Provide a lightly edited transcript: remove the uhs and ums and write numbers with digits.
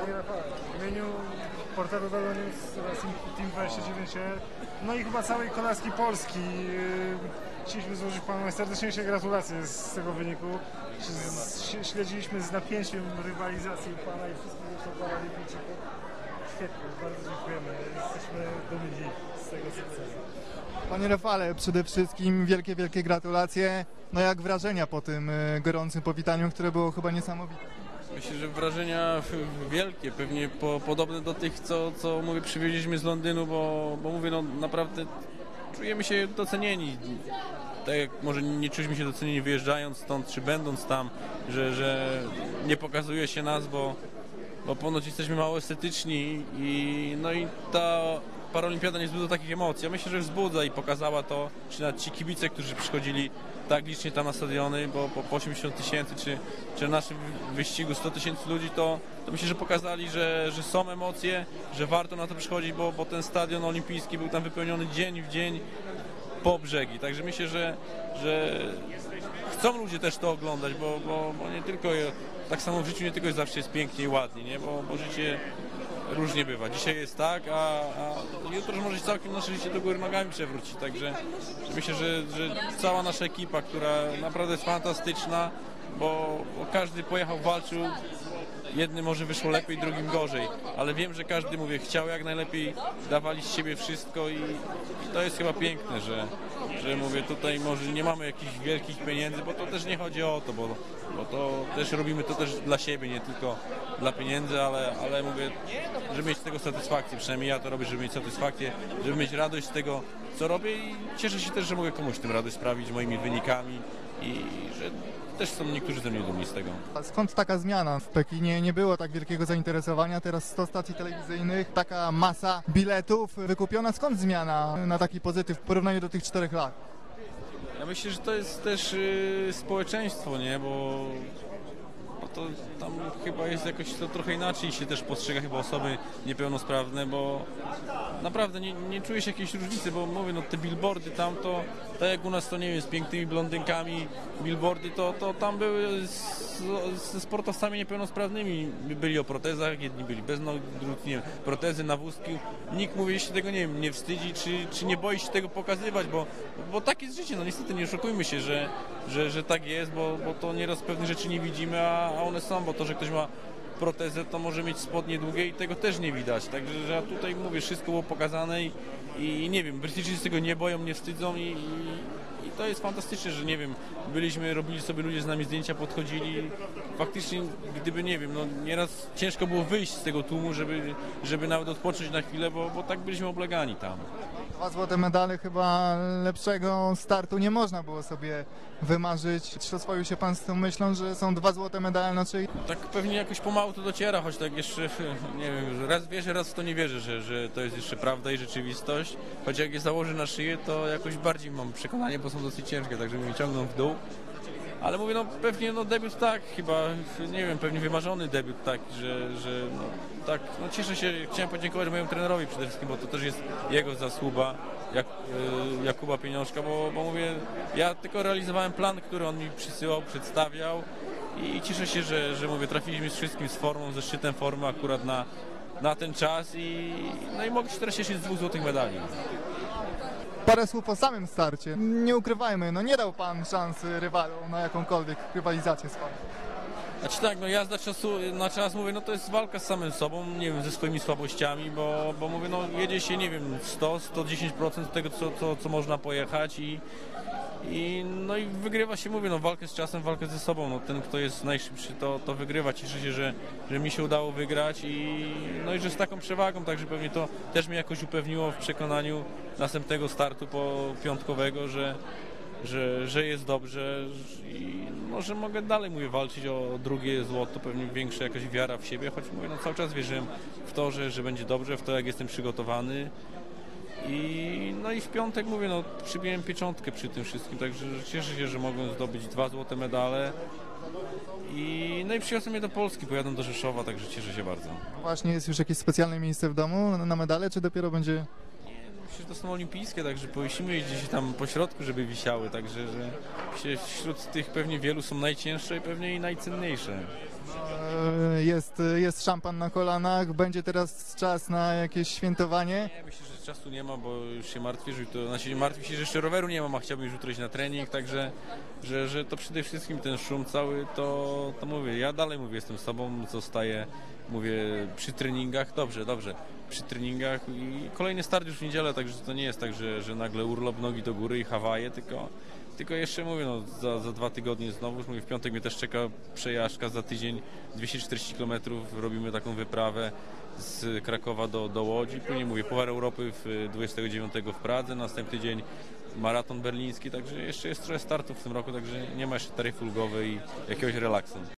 Panie Rafale, w imieniu portalu Velonews oraz Team 29er, no i chyba całej kolarskiej Polski, chcieliśmy złożyć Panu najserdeczniejsze gratulacje z tego wyniku. Śledziliśmy z napięciem rywalizację Pana i wszystkich zresztą paralimpijczyków. Świetnie, bardzo dziękujemy. Jesteśmy dumni z tego sukcesu. Panie Rafale, przede wszystkim wielkie, wielkie gratulacje. No jak wrażenia po tym gorącym powitaniu, które było chyba niesamowite? Myślę, że wrażenia wielkie, pewnie podobne do tych, co mówię, przywieźliśmy z Londynu, bo mówię, no naprawdę czujemy się docenieni. Tak jak może nie czuliśmy się docenieni wyjeżdżając stąd, czy będąc tam, że nie pokazuje się nas, bo ponoć jesteśmy mało estetyczni i no i ta Paralimpiada nie wzbudza takich emocji. Ja myślę, że wzbudza i pokazała to, czy nawet ci kibice, którzy przychodzili tak licznie tam na stadiony, bo po 80 000 czy w naszym wyścigu 100 000 ludzi, to myślę, że pokazali, że są emocje, że warto na to przychodzić, bo ten stadion olimpijski był tam wypełniony dzień w dzień po brzegi. Także myślę, że chcą ludzie też to oglądać, bo nie tylko tak samo w życiu, nie tylko zawsze jest pięknie i ładnie, nie? Bo życie różnie bywa. Dzisiaj jest tak, a jutro może się całkiem nasze życie do góry nogami przewrócić. Także myślę, że cała nasza ekipa, która naprawdę jest fantastyczna, bo każdy pojechał, walczył. Jednym może wyszło lepiej, drugim gorzej. Ale wiem, że każdy, mówię, chciał jak najlepiej, dawali z siebie wszystko i to jest chyba piękne, że mówię, tutaj może nie mamy jakichś wielkich pieniędzy, bo to też nie chodzi o to, bo to też robimy to też dla siebie, nie tylko dla pieniędzy, ale mówię, żeby mieć z tego satysfakcję, przynajmniej ja to robię, żeby mieć satysfakcję, żeby mieć radość z tego, co robię i cieszę się też, że mogę komuś tym radość sprawić, moimi wynikami i że też są niektórzy ze mnie dumni z tego. A skąd taka zmiana? W Pekinie nie było tak wielkiego zainteresowania, teraz 100 stacji telewizyjnych, taka masa biletów wykupiona. Skąd zmiana na taki pozytyw w porównaniu do tych 4 lat? Ja myślę, że to jest też społeczeństwo, nie? Bo to tam chyba jest jakoś to trochę inaczej się też postrzega chyba osoby niepełnosprawne, bo naprawdę nie czuję się jakiejś różnicy, bo mówię, no te billboardy tam to, tak jak u nas to nie wiem, z pięknymi blondynkami, billboardy to tam były ze sportowcami niepełnosprawnymi, byli o protezach, jedni byli bez nogi, nie wiem, protezy na wózku, nikt mówi, jeśli tego nie wiem, nie wstydzi, czy nie boi się tego pokazywać, bo tak jest życie, no niestety nie oszukujmy się, że tak jest, bo to nieraz pewnych rzeczy nie widzimy, a one są, bo to, że ktoś ma protezę, to może mieć spodnie długie i tego też nie widać, także że tutaj mówię, wszystko było pokazane i nie wiem, Brytyjczycy tego nie boją, nie wstydzą i to jest fantastyczne, że nie wiem, byliśmy, robili sobie ludzie z nami zdjęcia, podchodzili, faktycznie gdyby nie wiem, no nieraz ciężko było wyjść z tego tłumu, żeby nawet odpocząć na chwilę, bo tak byliśmy oblegani tam. 2 złote medale, chyba lepszego startu nie można było sobie wymarzyć. Czy rozwoił się Pan z tą myślą, że są 2 złote medale na szyi? Tak pewnie jakoś pomału to dociera, choć tak jeszcze, nie wiem, raz wierzę, raz w to nie wierzę, że to jest jeszcze prawda i rzeczywistość. Choć jak je założę na szyję, to jakoś bardziej mam przekonanie, bo są dosyć ciężkie, także mnie ciągną w dół. Ale mówię, no pewnie no debiut tak, chyba, nie wiem, pewnie wymarzony debiut tak, że no, tak, no cieszę się, chciałem podziękować mojemu trenerowi przede wszystkim, bo to też jest jego zasługa, Jakuba Pieniążka, bo mówię, ja tylko realizowałem plan, który on mi przysyłał, przedstawiał i cieszę się, że mówię, trafiliśmy z wszystkim, z formą, ze szczytem formy akurat na ten czas i mogę się teraz cieszyć z 2 złotych medali. Parę słów o samym starcie. Nie ukrywajmy, no nie dał Pan szansy rywalom na jakąkolwiek rywalizację z Panem. Znaczy tak, no jazda na czas mówię, no to jest walka z samym sobą, nie wiem, ze swoimi słabościami, bo mówię, no jedzie się, nie wiem, 100–110% tego, co można pojechać i wygrywa się, mówię, no walkę z czasem, walkę ze sobą, no ten, kto jest najszybszy, to wygrywa. Cieszę się, że mi się udało wygrać i że z taką przewagą, także pewnie to też mnie jakoś upewniło w przekonaniu następnego startu piątkowego, że jest dobrze i może mogę dalej, mówię, walczyć o drugie złoto, pewnie większa jakaś wiara w siebie, choć mówię, no cały czas wierzyłem w to, że będzie dobrze, w to, jak jestem przygotowany. I w piątek, mówię, no przybiłem pieczątkę przy tym wszystkim, także cieszę się, że mogłem zdobyć 2 złote medale i przywiozłem je do Polski, pojadę do Rzeszowa, także cieszę się bardzo. Właśnie, jest już jakieś specjalne miejsce w domu na medale, czy dopiero będzie? Myślę, że to są olimpijskie, także powiesimy je gdzieś tam po środku, żeby wisiały, także że wśród tych pewnie wielu są najcięższe i pewnie i najcenniejsze. Jest szampan na kolanach, będzie teraz czas na jakieś świętowanie? Nie, myślę, że czasu nie ma, bo już się martwisz, martwi się, że jeszcze roweru nie mam, a chciałbym już jutro iść na trening, także że to przede wszystkim ten szum cały, to mówię, ja dalej mówię, jestem sobą, zostaję, mówię, przy treningach, dobrze, przy treningach i kolejny start już w niedzielę, także to nie jest tak, że nagle urlop, nogi do góry i Hawaje, tylko jeszcze mówię, no, za 2 tygodnie znowu, mówię, w piątek mnie też czeka przejażdżka, za tydzień 240 km robimy taką wyprawę z Krakowa do Łodzi, później mówię, Puchar Europy 29 w Pradze, następny dzień maraton berliński, także jeszcze jest trochę startów w tym roku, także nie ma jeszcze taryfy ulgowej i jakiegoś relaksu.